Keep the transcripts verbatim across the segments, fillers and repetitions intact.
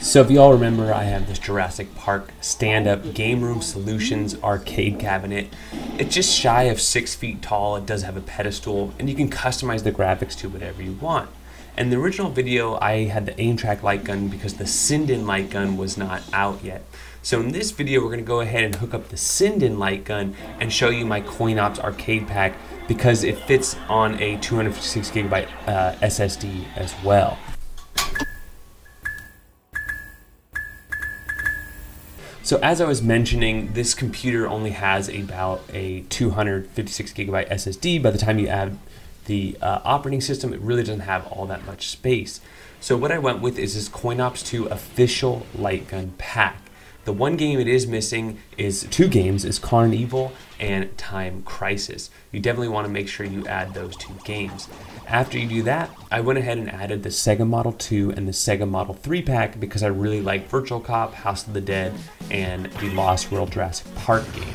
So if you all remember, I have this Jurassic Park Stand-Up Game Room Solutions Arcade Cabinet. It's just shy of six feet tall, it does have a pedestal, and you can customize the graphics to whatever you want. In the original video, I had the Aimtrak light gun because the Sinden light gun was not out yet. So in this video, we're going to go ahead and hook up the Sinden light gun and show you my CoinOps Arcade Pack because it fits on a two hundred fifty-six gigabyte uh, S S D as well. So as I was mentioning, this computer only has about a two hundred fifty-six gigabyte S S D. By the time you add the uh, operating system, it really doesn't have all that much space. So what I went with is this CoinOps two official light gun pack. The one game it is missing is two games, is Carn Evil and Time Crisis. You definitely want to make sure you add those two games. After you do that, I went ahead and added the Sega Model two and the Sega Model three pack because I really like Virtual Cop, House of the Dead, and the Lost World Jurassic Park game.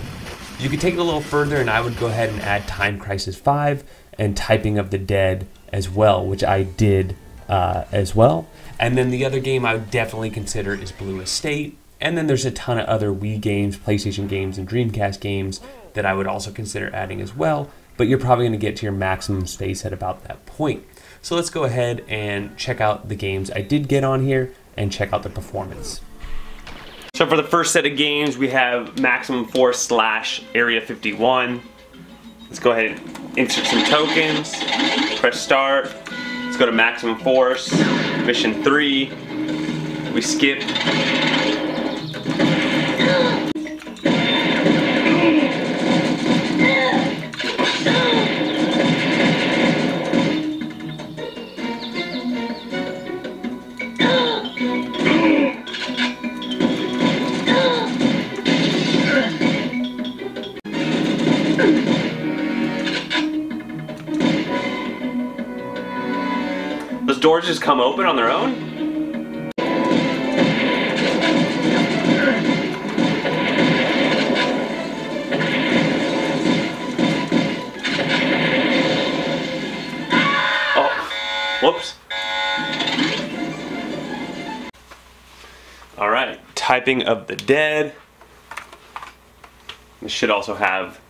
You could take it a little further and I would go ahead and add Time Crisis five and Typing of the Dead as well, which I did uh, as well. And then the other game I would definitely consider is Blue Estate. And then there's a ton of other Wii games, PlayStation games, and Dreamcast games that I would also consider adding as well, but you're probably going to get to your maximum space at about that point. So let's go ahead and check out the games I did get on here and check out the performance. So for the first set of games, we have Maximum Force slash Area fifty-one. Let's go ahead and insert some tokens, press start, let's go to Maximum Force, Mission three, we skip. Those doors just come open on their own? Oh, whoops. All right, Typing of the Dead. This should also have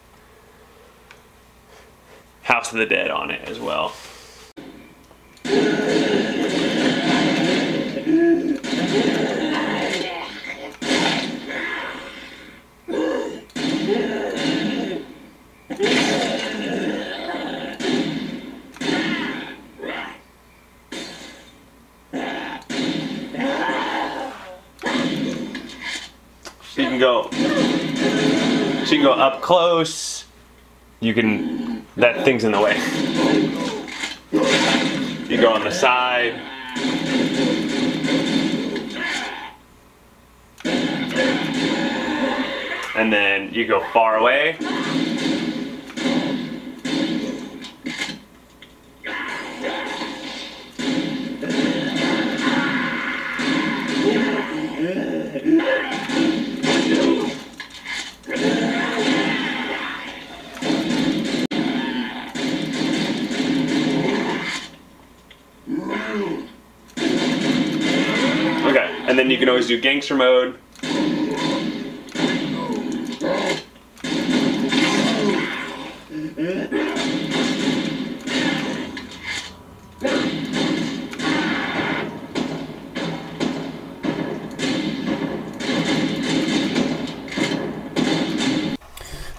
House of the Dead on it as well. So you can go, so you can go up close, you can, that thing's in the way. You go on the side. And then you go far away. And then you can always do gangster mode.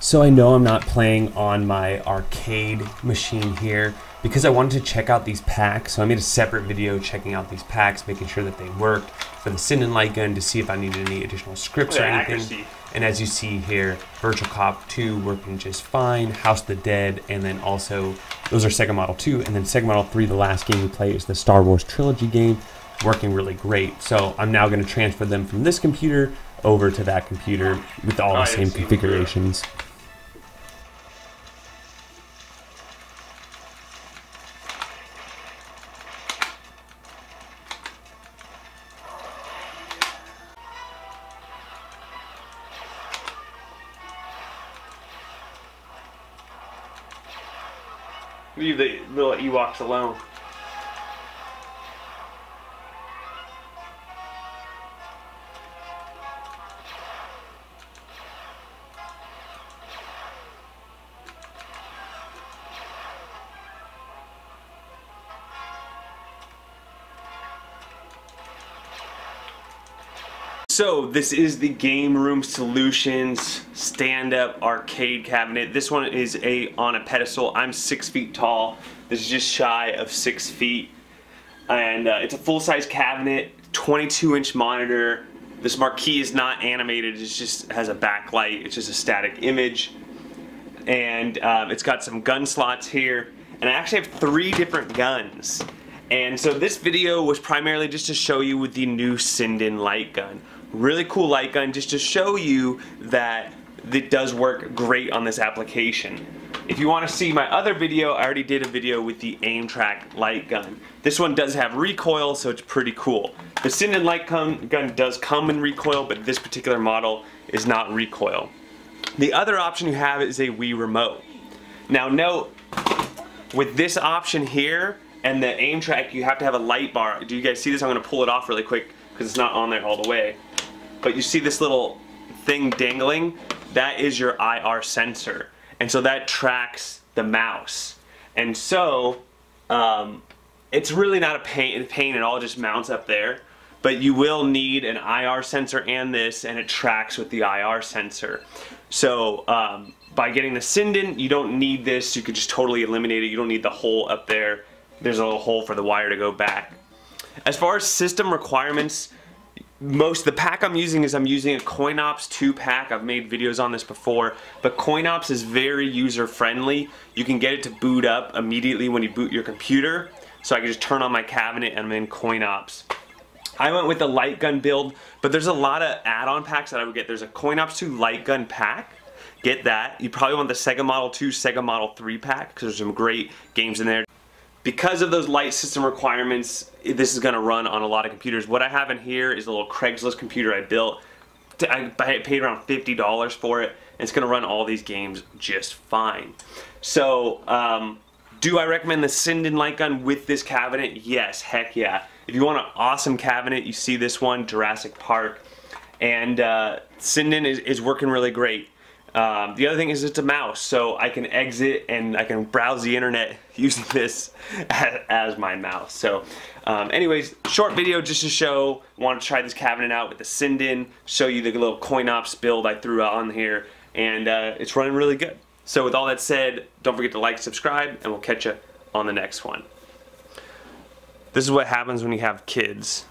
So I know I'm not playing on my arcade machine here because I wanted to check out these packs. So I made a separate video checking out these packs, making sure that they worked for the Sinden light gun to see if I needed any additional scripts or anything. Accuracy. And as you see here, Virtual Cop two working just fine, House of the Dead, and then also, those are Sega Model two, and then Sega Model three, the last game we play is the Star Wars Trilogy game, working really great. So I'm now gonna transfer them from this computer over to that computer with all the same configurations. Leave the little Ewoks alone. So this is the Game Room Solutions Stand-Up Arcade Cabinet. This one is a on a pedestal. I'm six feet tall. This is just shy of six feet. And uh, it's a full-size cabinet, twenty-two inch monitor. This marquee is not animated, it just has a backlight. It's just a static image. And um, it's got some gun slots here. And I actually have three different guns. And so this video was primarily just to show you with the new Sinden light gun. Really cool light gun, just to show you that it does work great on this application. If you want to see my other video, I already did a video with the Aimtrak light gun. This one does have recoil, so it's pretty cool. The Sinden light gun does come in recoil, but this particular model is not recoil. The other option you have is a Wii remote. Now note, with this option here and the Aimtrak, you have to have a light bar. Do you guys see this? I'm going to pull it off really quick because it's not on there all the way. But you see this little thing dangling? That is your I R sensor. And so that tracks the mouse. And so um, it's really not a pain, pain at all, it just mounts up there. But you will need an I R sensor and this, and it tracks with the I R sensor. So um, by getting the Sinden, you don't need this. You could just totally eliminate it. You don't need the hole up there. There's a little hole for the wire to go back. As far as system requirements, most the pack I'm using is I'm using a CoinOps two pack. I've made videos on this before, but CoinOps is very user friendly. You can get it to boot up immediately when you boot your computer. So I can just turn on my cabinet and I'm in CoinOps. I went with the light gun build, but there's a lot of add-on packs that I would get. There's a CoinOps two light gun pack. Get that. You probably want the Sega Model two, Sega Model three pack because there's some great games in there. Because of those light system requirements, this is going to run on a lot of computers. What I have in here is a little Craigslist computer I built. I paid around fifty dollars for it, and it's going to run all these games just fine. So, um, do I recommend the Sinden light gun with this cabinet? Yes, heck yeah. If you want an awesome cabinet, you see this one, Jurassic Park. And uh, Sinden is, is working really great. Um, the other thing is it's a mouse, so I can exit and I can browse the internet using this as, as my mouse. So um, anyways, short video just to show, want to try this cabinet out with the Sinden, show you the little CoinOps build I threw on here, and uh, it's running really good. So with all that said, don't forget to like, subscribe, and we'll catch you on the next one. This is what happens when you have kids.